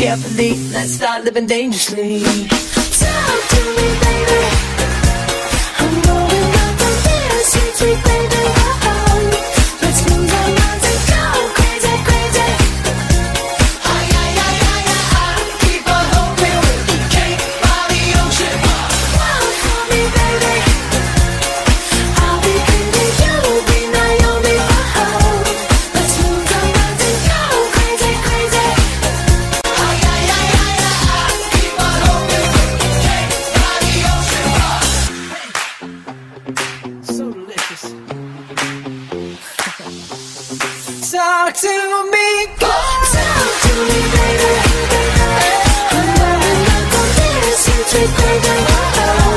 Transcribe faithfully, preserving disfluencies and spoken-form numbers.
carefully. Let's start living dangerously. Talk to me, baby. I'm going up from here, sweet, sweet baby. Oh, oh. Let's lose our minds and go crazy, crazy. Oh, yeah, yeah, yeah, yeah, I keep on hoping we can cake by the ocean. Wow, for me, baby. I'll be into you, be Naomi. Oh, oh. Let's lose our minds and go crazy, crazy. Oh, yeah, yeah, yeah, yeah, I keep on hoping we can cake by the ocean. Wow. So delicious. Talk to me, go. Talk to me, baby. I'm not going to be a sweet, sweet baby.